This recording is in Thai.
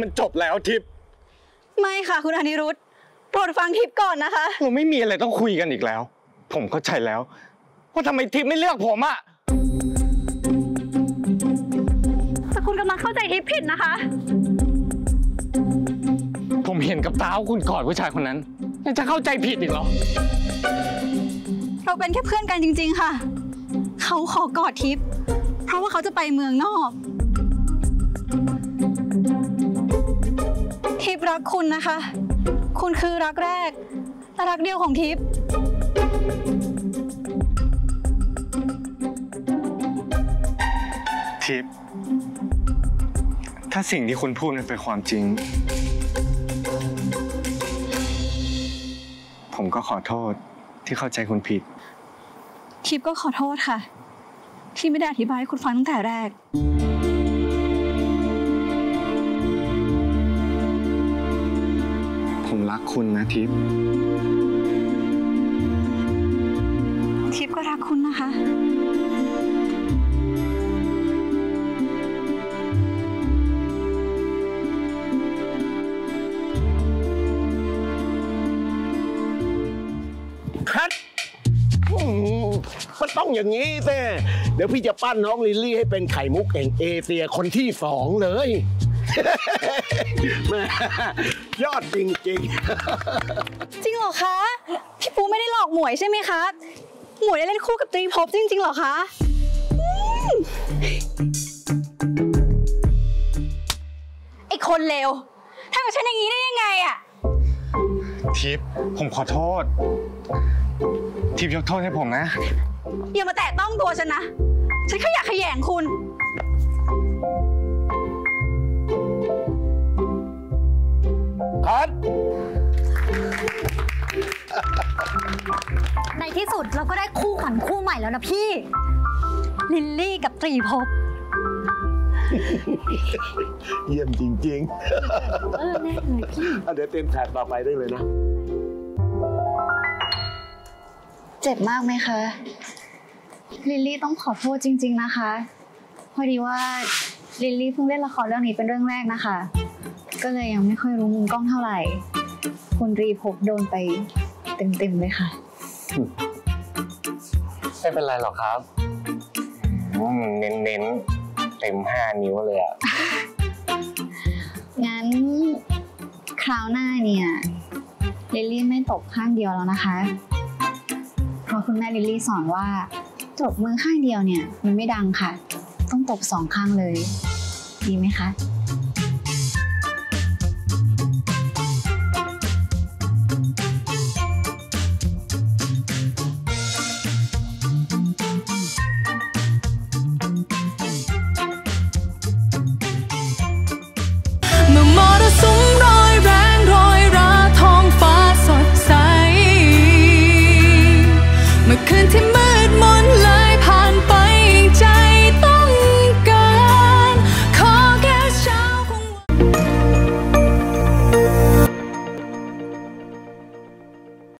มันจบแล้วทิพย์ไม่ค่ะคุณอนิรุธโปรดฟังทิพย์ก่อนนะคะเราไม่มีอะไรต้องคุยกันอีกแล้วผมเข้าใจแล้วว่าทำไมทิพย์ไม่เลือกผมอะแต่คุณกำลังเข้าใจทิพย์ผิดนะคะผมเห็นกับตาคุณกอดผู้ชายคนนั้นยังจะเข้าใจผิดอีกเหรอเราเป็นแค่เพื่อนกันจริงๆค่ะเขาขอกอดทิพย์เพราะว่าเขาจะไปเมืองนอกทิพย์รักคุณนะคะคุณคือรักแรกและรักเดียวของทิพย์ทิพย์ถ้าสิ่งที่คุณพูดมันเป็นความจริงผมก็ขอโทษที่เข้าใจคุณผิดทิพย์ก็ขอโทษค่ะที่ไม่ได้อธิบายให้คุณฟังตั้งแต่แรกผมรักคุณนะทิพย์ทิพย์ก็รักคุณนะคะมันต้องอย่างนี้สิเดี๋ยวพี่จะปั้นน้องลิลลี่ให้เป็นไข่มุกแห่งเอเชียคนที่สองเลย ยอดจริงจริงจริงเหรอคะพี่ปูไม่ได้หลอกหมวยใช่ไหมคะหมวยได้เล่นคู่กับตรีภพจริงๆเหรอคะไอคนเลวทำกับฉันอย่างนี้ได้ยังไงอะทิพย์ผมขอโทษทิพย์ยกโทษให้ผมนะอย่ามาแตะต้องตัวฉันนะฉันแค่อยากขย่งคุณคัดในที่สุดเราก็ได้คู่ขวัญคู่ใหม่แล้วนะพี่ลิลลี่กับตรีภพเยี่ยมจริงๆเดี๋ยวเต็มถาดต่อไปได้เลยนะเจ็บมากไหมคะลิลลี่ต้องขอโทษจริงๆนะคะพอดีว่าลิลลี่เพิ่งเล่นละครเรื่องนี้เป็นเรื่องแรกนะคะก็เลยยังไม่ค่อยรู้มุมกล้องเท่าไหร่คุณรีพบโดนไปเต็มๆเลยค่ะไม่เป็นไรหรอกครับเน้นๆเต็ม5 นิ้วเลยอะงั้นคราวหน้าเนี่ยลิลลี่ไม่ตกข้างเดียวแล้วนะคะเพราะคุณแม่ลิลลี่สอนว่าจบมือข้างเดียวเนี่ยมันไม่ดังค่ะต้องตบ2 ข้างเลยดีไหมคะ